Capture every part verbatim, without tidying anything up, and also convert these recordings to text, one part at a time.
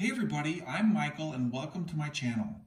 Hey everybody, I'm Michael and welcome to my channel.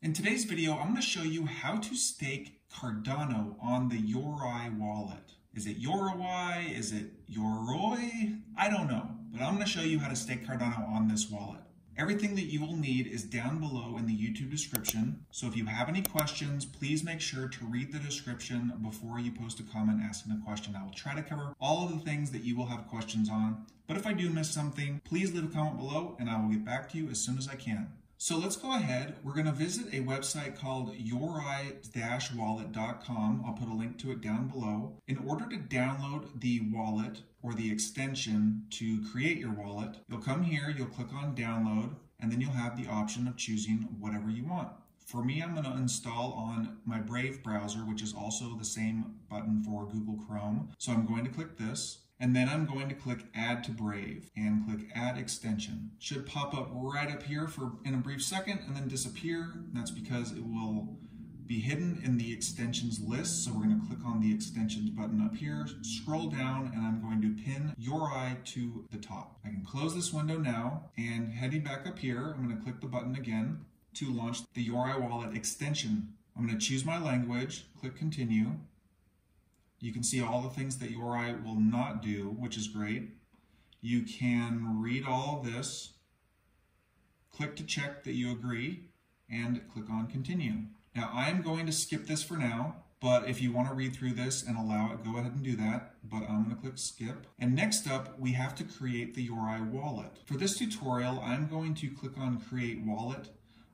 In today's video, I'm going to show you how to stake Cardano on the Yoroi wallet. Is it Yoroi? Is it Yoroi? I don't know, but I'm going to show you how to stake Cardano on this wallet. Everything that you will need is down below in the YouTube description, so if you have any questions, please make sure to read the description before you post a comment asking a question. I will try to cover all of the things that you will have questions on, but if I do miss something, please leave a comment below and I will get back to you as soon as I can. So let's go ahead. We're going to visit a website called yoroi wallet dot com. I'll put a link to it down below. In order to download the wallet or the extension to create your wallet, you'll come here, you'll click on download, and then you'll have the option of choosing whatever you want. For me, I'm going to install on my Brave browser, which is also the same button for Google Chrome. So I'm going to click this. And then I'm going to click Add to Brave and click Add Extension. Should pop up right up here for in a brief second and then disappear. That's because it will be hidden in the extensions list. So we're going to click on the extensions button up here, scroll down, and I'm going to pin Yoroi to the top. I can close this window now, and heading back up here, I'm going to click the button again to launch the Yoroi Wallet extension. I'm going to choose my language, click Continue. You can see all the things that Yoroi will not do, which is great. You can read all of this, click to check that you agree, and click on Continue. Now, I'm going to skip this for now, but if you want to read through this and allow it, go ahead and do that. But I'm going to click Skip. And next up, we have to create the Yoroi wallet. For this tutorial, I'm going to click on Create Wallet.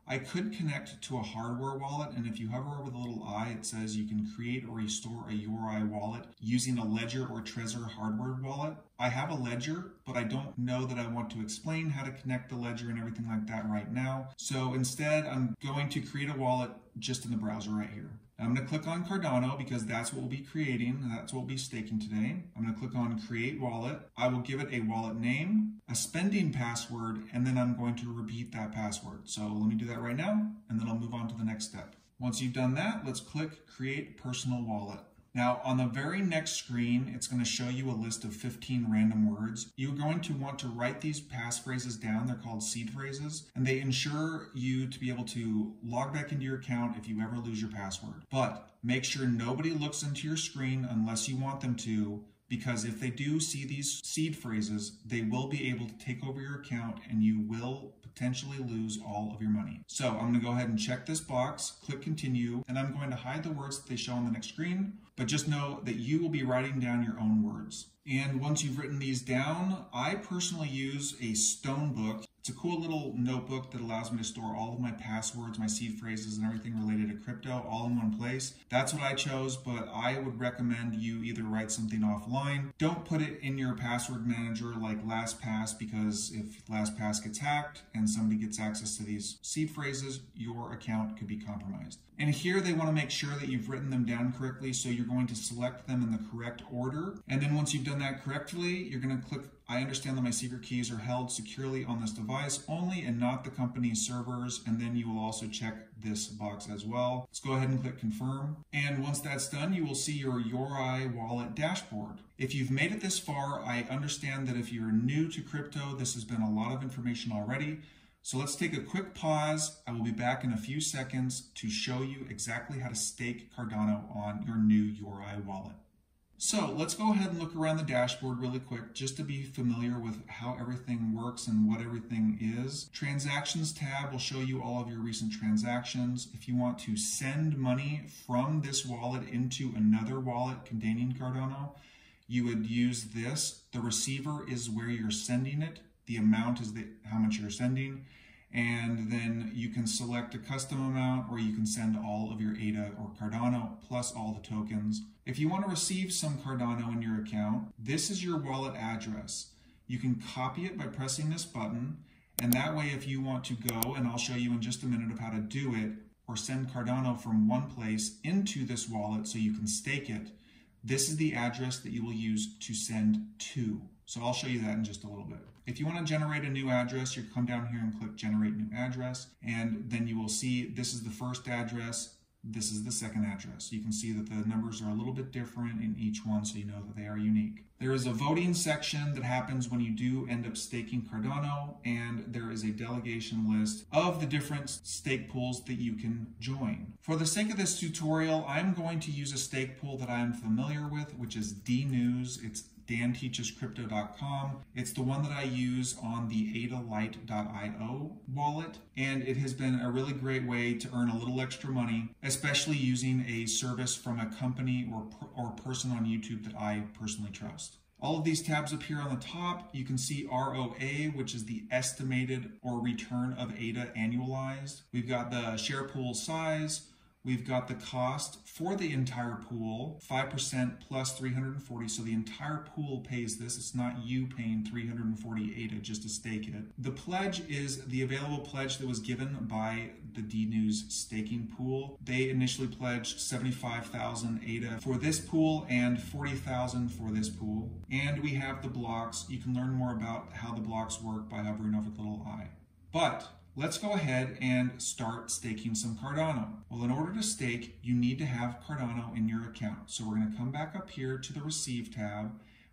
I could connect to a hardware wallet, and if you hover over the little eye, it says you can create or restore a Yoroi wallet using a Ledger or Trezor hardware wallet. I have a Ledger, but I don't know that I want to explain how to connect the Ledger and everything like that right now. So instead, I'm going to create a wallet just in the browser right here. I'm going to click on Cardano because that's what we'll be creating, and that's what we'll be staking today. I'm going to click on Create Wallet. I will give it a wallet name, a spending password, and then I'm going to repeat that password. So let me do that right now, and then I'll move on to the next step. Once you've done that, let's click Create Personal Wallet. Now, on the very next screen, it's going to show you a list of fifteen random words. You're going to want to write these passphrases down. They're called seed phrases, and they ensure you to be able to log back into your account if you ever lose your password. But make sure nobody looks into your screen unless you want them to, because if they do see these seed phrases, they will be able to take over your account and you will potentially lose all of your money. So I'm going to go ahead and check this box, click Continue, and I'm going to hide the words that they show on the next screen, but just know that you will be writing down your own words. And once you've written these down, I personally use a Stonebook. It's a cool little notebook that allows me to store all of my passwords, my seed phrases, and everything related to crypto all in one place. That's what I chose, but I would recommend you either write something offline. Don't put it in your password manager like LastPass, because if LastPass gets hacked and somebody gets access to these seed phrases, your account could be compromised. And here they want to make sure that you've written them down correctly, so you're going to select them in the correct order. And then once you've done that correctly, you're going to click I understand that my secret keys are held securely on this device only and not the company's servers, and then you will also check this box as well. Let's go ahead and click Confirm. And once that's done, you will see your Yoroi Wallet dashboard. If you've made it this far, I understand that if you're new to crypto, this has been a lot of information already. So let's take a quick pause. I will be back in a few seconds to show you exactly how to stake Cardano on your new Yoroi wallet. So let's go ahead and look around the dashboard really quick just to be familiar with how everything works and what everything is. Transactions tab will show you all of your recent transactions. If you want to send money from this wallet into another wallet containing Cardano, you would use this. The receiver is where you're sending it. The amount is the, how much you're sending. And then you can select a custom amount, or you can send all of your A D A or Cardano plus all the tokens. If you want to receive some Cardano in your account, this is your wallet address. You can copy it by pressing this button, and that way if you want to go, and I'll show you in just a minute of how to do it, or send Cardano from one place into this wallet so you can stake it, this is the address that you will use to send to. So I'll show you that in just a little bit. If you want to generate a new address, you come down here and click Generate New Address, and then you will see this is the first address. This is the second address. You can see that the numbers are a little bit different in each one, so you know that they are unique. There is a voting section that happens when you do end up staking Cardano, and there is a delegation list of the different stake pools that you can join. For the sake of this tutorial, I'm going to use a stake pool that I'm familiar with, which is DNews. It's Dan Teaches Crypto dot com. It's the one that I use on the AdaLite dot i o wallet, and it has been a really great way to earn a little extra money, especially using a service from a company or, or person on YouTube that I personally trust. All of these tabs up here on the top, you can see R O A, which is the estimated or return of A D A annualized. We've got the share pool size. We've got the cost for the entire pool, five percent plus three hundred forty. So the entire pool pays this. It's not you paying three hundred forty A D A just to stake it. The pledge is the available pledge that was given by the DNews staking pool. They initially pledged seventy-five thousand A D A for this pool and forty thousand for this pool. And we have the blocks. You can learn more about how the blocks work by hovering over the little eye. But let's go ahead and start staking some Cardano. Well, in order to stake, you need to have Cardano in your account. So we're going to come back up here to the Receive tab.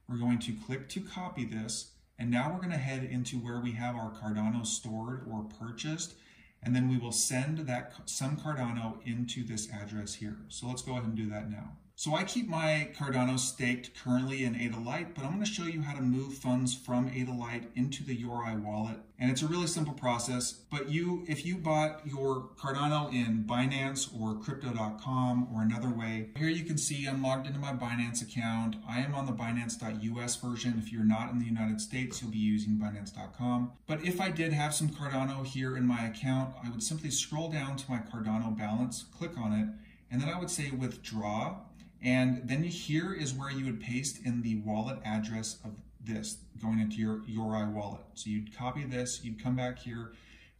We're going to click to copy this. And now we're going to head into where we have our Cardano stored or purchased. And then we will send that some Cardano into this address here. So let's go ahead and do that now. So I keep my Cardano staked currently in AdaLite, but I'm going to show you how to move funds from AdaLite into the Yoroi wallet. And it's a really simple process, but you, if you bought your Cardano in Binance or Crypto dot com or another way, here you can see I'm logged into my Binance account. I am on the Binance dot U S version. If you're not in the United States, you'll be using Binance dot com. But if I did have some Cardano here in my account, I would simply scroll down to my Cardano balance, click on it, and then I would say withdraw. And then here is where you would paste in the wallet address of this going into your Yoroi wallet. So you'd copy this, you'd come back here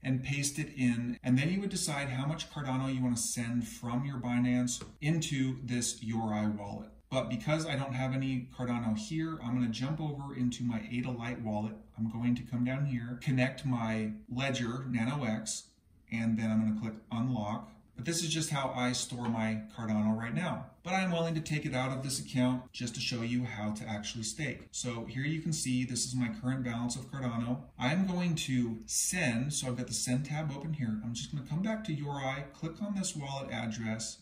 and paste it in, and then you would decide how much Cardano you want to send from your Binance into this Yoroi wallet. But because I don't have any Cardano here, I'm going to jump over into my AdaLite wallet. I'm going to come down here, connect my Ledger Nano X, and then I'm going to click unlock. But this is just how I store my Cardano right now. But I'm willing to take it out of this account just to show you how to actually stake. So here you can see this is my current balance of Cardano. I'm going to send, so I've got the send tab open here. I'm just going to come back to Yoroi, click on this wallet address,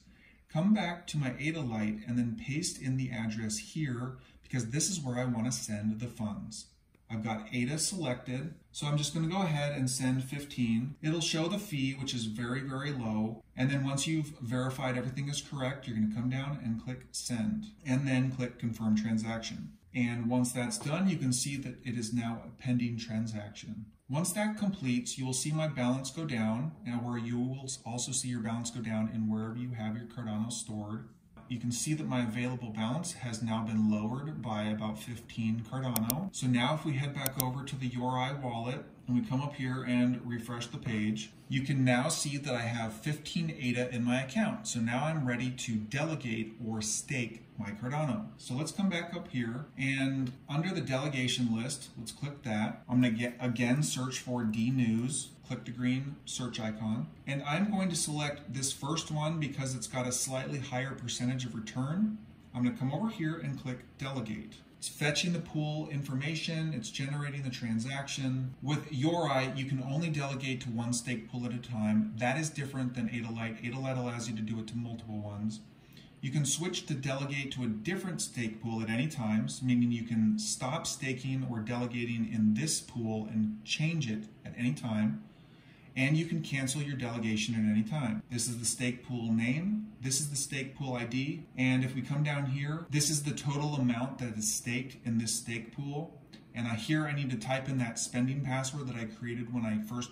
come back to my AdaLite, and then paste in the address here because this is where I want to send the funds. I've got A D A selected, so I'm just going to go ahead and send fifteen. It'll show the fee, which is very, very low. And then once you've verified everything is correct, you're going to come down and click send, and then click confirm transaction. And once that's done, you can see that it is now a pending transaction. Once that completes, you will see my balance go down, and where you will also see your balance go down in wherever you have your Cardano stored. You can see that my available balance has now been lowered by about fifteen Cardano. So now if we head back over to the Yoroi wallet and we come up here and refresh the page, you can now see that I have fifteen A D A in my account. So now I'm ready to delegate or stake my Cardano. So let's come back up here, and under the delegation list, let's click that. I'm going to get, again, search for DNews. Click the green search icon, and I'm going to select this first one because it's got a slightly higher percentage of return. I'm going to come over here and click delegate. It's fetching the pool information, it's generating the transaction. With Yoroi, you can only delegate to one stake pool at a time. That is different than AdaLite. AdaLite allows you to do it to multiple ones. You can switch to delegate to a different stake pool at any time, meaning you can stop staking or delegating in this pool and change it at any time. And you can cancel your delegation at any time. This is the stake pool name. This is the stake pool I D. And if we come down here, this is the total amount that is staked in this stake pool. And here I need to type in that spending password that I created when I first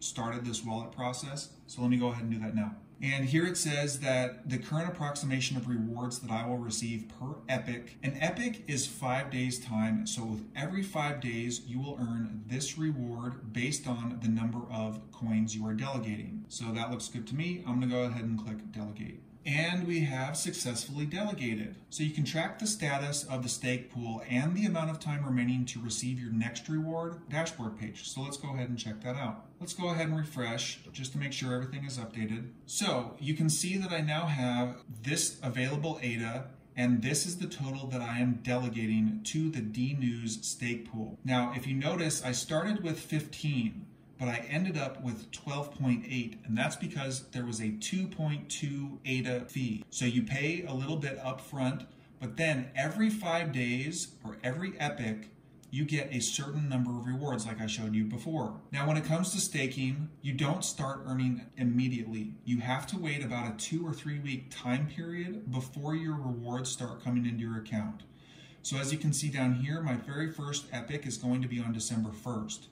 started this wallet process. So let me go ahead and do that now. And here it says that the current approximation of rewards that I will receive per epoch. An epoch is five days time. So with every five days, you will earn this reward based on the number of coins you are delegating. So that looks good to me. I'm going to go ahead and click delegate. and we have successfully delegated. So you can track the status of the stake pool and the amount of time remaining to receive your next reward dashboard page. So let's go ahead and check that out. Let's go ahead and refresh just to make sure everything is updated. So you can see that I now have this available A D A, and this is the total that I am delegating to the DNews stake pool. Now, if you notice, I started with fifteen, but I ended up with twelve point eight, and that's because there was a two point two A D A fee. So you pay a little bit upfront, but then every five days or every epoch, you get a certain number of rewards like I showed you before. Now, when it comes to staking, you don't start earning immediately. You have to wait about a two or three week time period before your rewards start coming into your account. So as you can see down here, my very first epoch is going to be on December first.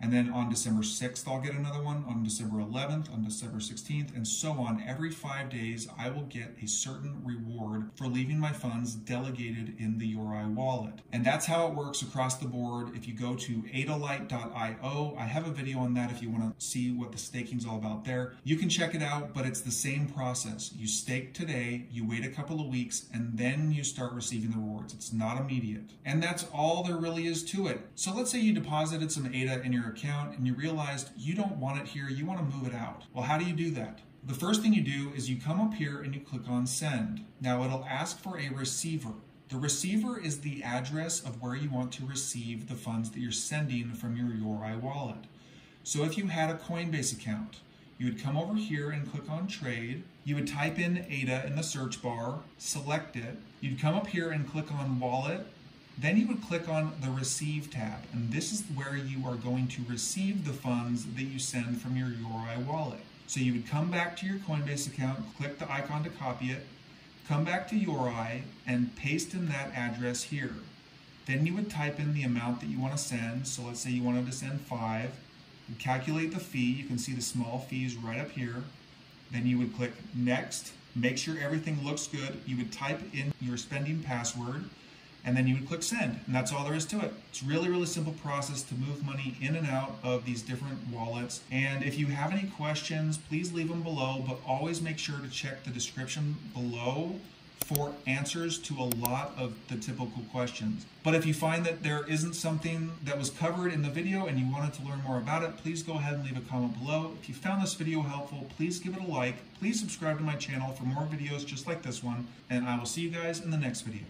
And then on December sixth, I'll get another one, on December eleventh, on December sixteenth, and so on. Every five days, I will get a certain reward for leaving my funds delegated in the Yoroi wallet. And that's how it works across the board. If you go to ada lite dot i o, I have a video on that if you want to see what the staking's all about there. You can check it out, but it's the same process. You stake today, you wait a couple of weeks, and then you start receiving the rewards. It's not immediate. And that's all there really is to it. So let's say you deposited some A D A in your account and you realized you don't want it here, you want to move it out. Well, how do you do that? The first thing you do is you come up here and you click on send. Now it'll ask for a receiver. The receiver is the address of where you want to receive the funds that you're sending from your Yoroi wallet. So if you had a Coinbase account, you would come over here and click on trade. You would type in A D A in the search bar, select it. You'd come up here and click on wallet. Then you would click on the Receive tab, and this is where you are going to receive the funds that you send from your Yoroi wallet. So you would come back to your Coinbase account, click the icon to copy it, come back to Yoroi, and paste in that address here. Then you would type in the amount that you want to send, so let's say you wanted to send five, you calculate the fee, you can see the small fees right up here, then you would click Next, make sure everything looks good, you would type in your spending password, and then you would click send, and that's all there is to it. It's really, really simple process to move money in and out of these different wallets. And if you have any questions, please leave them below, but always make sure to check the description below for answers to a lot of the typical questions. But if you find that there isn't something that was covered in the video and you wanted to learn more about it, please go ahead and leave a comment below. If you found this video helpful, please give it a like. Please subscribe to my channel for more videos just like this one, and I will see you guys in the next video.